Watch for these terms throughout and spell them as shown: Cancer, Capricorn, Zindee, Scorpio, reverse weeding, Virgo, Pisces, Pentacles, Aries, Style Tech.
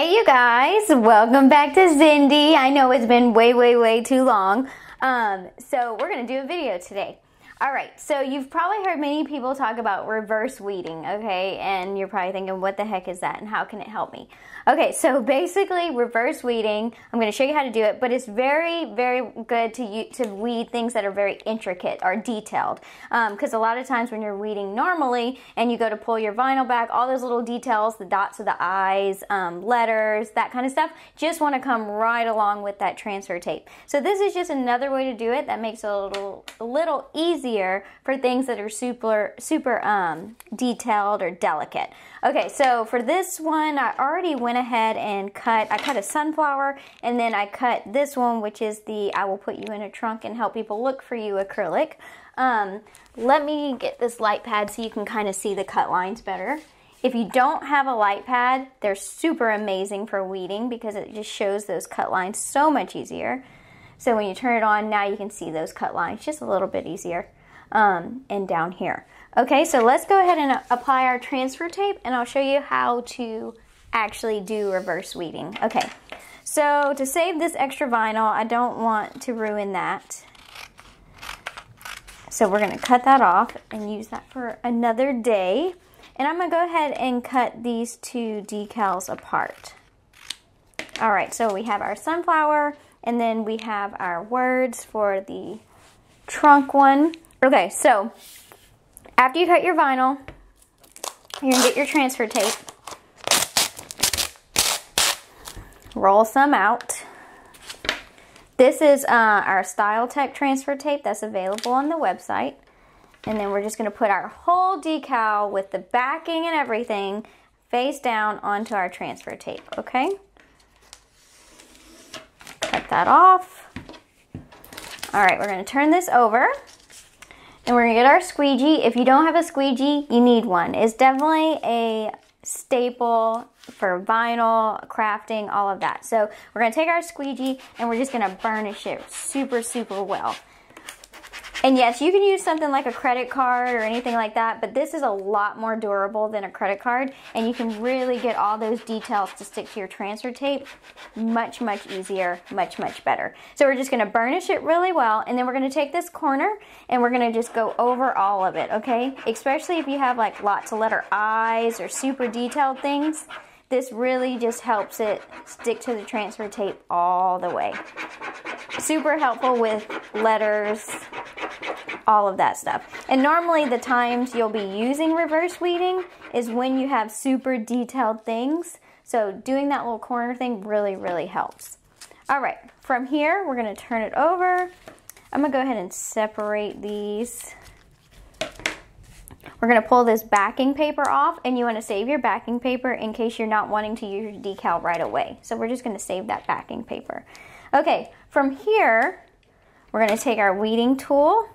Hey you guys, welcome back to Zindee. I know it's been way too long. So we're gonna do a video today. All right, so you've probably heard many people talk about reverse weeding, okay? And you're probably thinking, what the heck is that and how can it help me? Okay, so basically reverse weeding, I'm gonna show you how to do it, but it's very good to weed things that are very intricate or detailed. Because a lot of times when you're weeding normally and you go to pull your vinyl back, all those little details, the dots of the I's, letters, that kind of stuff, just wanna come right along with that transfer tape. So this is just another way to do it that makes it a little easier for things that are super detailed or delicate. Okay, so for this one, I already went ahead and I cut a sunflower, and then I cut this one, which is the I will put you in a trunk and help people look for you acrylic. Let me get this light pad so you can kind of see the cut lines better. If you don't have a light pad, they're super amazing for weeding because it just shows those cut lines so much easier. So when you turn it on, now you can see those cut lines just a little bit easier and down here. Okay, so let's go ahead and apply our transfer tape, and I'll show you how to actually do reverse weeding. Okay, so to save this extra vinyl, I don't want to ruin that. So we're gonna cut that off and use that for another day. And I'm gonna go ahead and cut these two decals apart. All right, so we have our sunflower, and then we have our words for the trunk one. Okay, so after you cut your vinyl, you're gonna get your transfer tape. Roll some out. This is our Style Tech transfer tape that's available on the website. And then we're just gonna put our whole decal with the backing and everything face down onto our transfer tape, okay? That off. All right, we're going to turn this over and we're going to get our squeegee. If you don't have a squeegee, you need one. It's definitely a staple for vinyl, crafting, all of that. So we're going to take our squeegee and we're just going to burnish it super well. And yes, you can use something like a credit card or anything like that, but this is a lot more durable than a credit card, and you can really get all those details to stick to your transfer tape much easier, much better. So we're just gonna burnish it really well, and then we're gonna take this corner and we're gonna just go over all of it, okay? Especially if you have like lots of letter I's or super detailed things, this really just helps it stick to the transfer tape all the way. Super helpful with letters, all of that stuff. And normally the times you'll be using reverse weeding is when you have super detailed things. So doing that little corner thing really helps. All right, from here, we're gonna turn it over. I'm gonna go ahead and separate these. We're gonna pull this backing paper off, and you wanna save your backing paper in case you're not wanting to use your decal right away. So we're just gonna save that backing paper. Okay, from here, we're gonna take our weeding tool,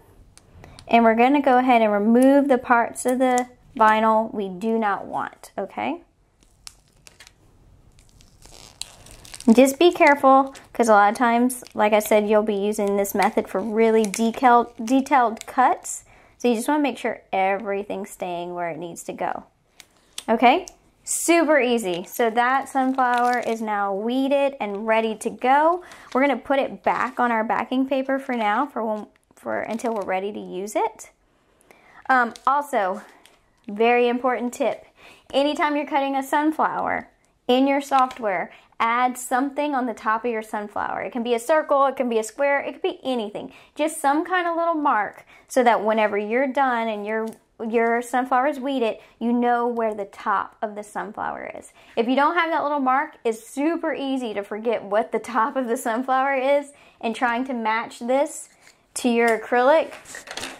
and we're gonna go ahead and remove the parts of the vinyl we do not want, okay? Just be careful, because a lot of times, like I said, you'll be using this method for really detailed cuts. So you just wanna make sure everything's staying where it needs to go. Okay, super easy. So that sunflower is now weeded and ready to go. We're gonna put it back on our backing paper for now, until we're ready to use it. Also, very important tip, anytime you're cutting a sunflower, in your software, add something on the top of your sunflower. It can be a circle, it can be a square, it could be anything. Just some kind of little mark so that whenever you're done and your sunflower is weeded, you know where the top of the sunflower is. If you don't have that little mark, it's super easy to forget what the top of the sunflower is, and trying to match this to your acrylic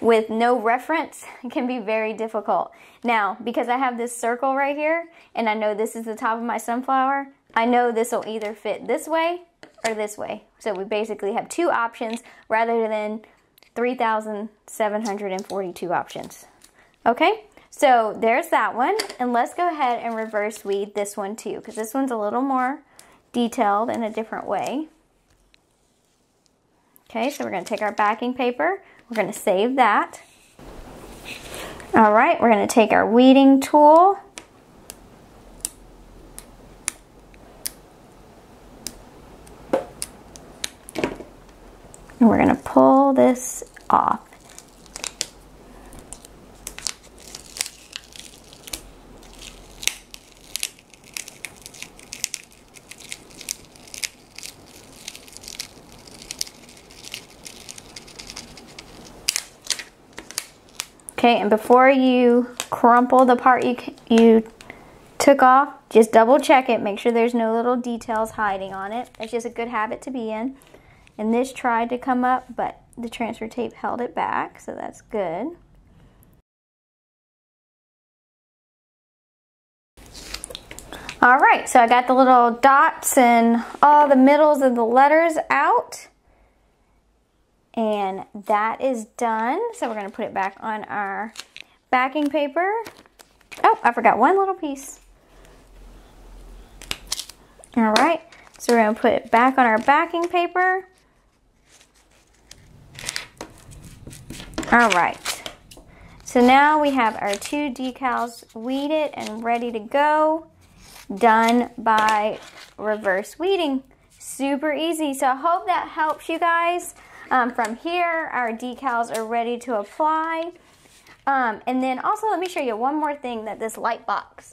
with no reference can be very difficult. Now, because I have this circle right here, and I know this is the top of my sunflower, I know this will either fit this way or this way. So we basically have two options rather than 3,742 options. Okay, so there's that one. And let's go ahead and reverse weed this one too, because this one's a little more detailed in a different way. Okay, so we're gonna take our backing paper, we're gonna save that. All right, we're gonna take our weeding tool. and we're gonna pull this off. Okay, and before you crumple the part you took off, just double check it. Make sure there's no little details hiding on it. It's just a good habit to be in. And this tried to come up, but the transfer tape held it back, so that's good. All right, so I got the little dots and all the middles of the letters out. And that is done. So we're gonna put it back on our backing paper. Oh, I forgot one little piece. All right, so we're gonna put it back on our backing paper. All right, so now we have our two decals weeded and ready to go. Done by reverse weeding. Super easy, so I hope that helps you guys. From here, our decals are ready to apply. And then also let me show you one more thing that this light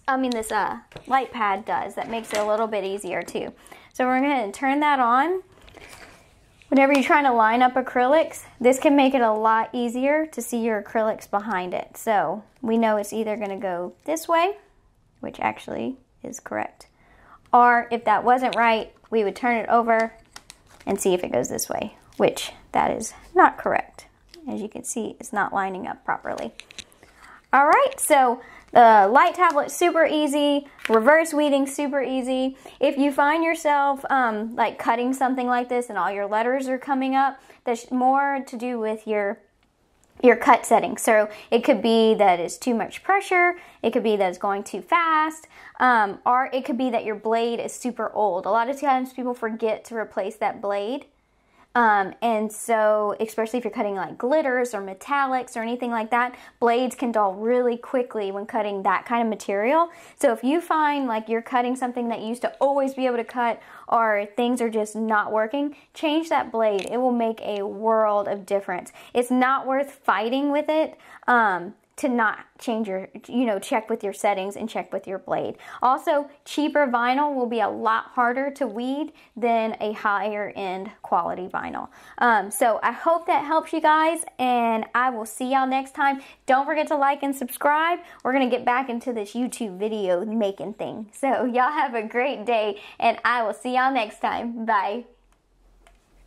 pad does that makes it a little bit easier too. So we're going to turn that on. Whenever you're trying to line up acrylics, this can make it a lot easier to see your acrylics behind it. So we know it's either going to go this way, which actually is correct, or if that wasn't right, we would turn it over and see if it goes this way, which that is not correct. As you can see, it's not lining up properly. All right, so the light tablet, super easy. Reverse weeding, super easy. If you find yourself like cutting something like this and all your letters are coming up, that's more to do with your cut setting. So it could be that it's too much pressure, it could be that it's going too fast, or it could be that your blade is super old. A lot of times people forget to replace that blade. And so, especially if you're cutting like glitters or metallics or anything like that, blades can dull really quickly when cutting that kind of material. So if you find like you're cutting something that you used to always be able to cut, or things are just not working, change that blade. It will make a world of difference. It's not worth fighting with it. To not change your, check with your settings and check with your blade. Also, cheaper vinyl will be a lot harder to weed than a higher end quality vinyl. So I hope that helps you guys, and I will see y'all next time. Don't forget to like and subscribe. We're gonna get back into this YouTube video making thing. So y'all have a great day, and I will see y'all next time. Bye.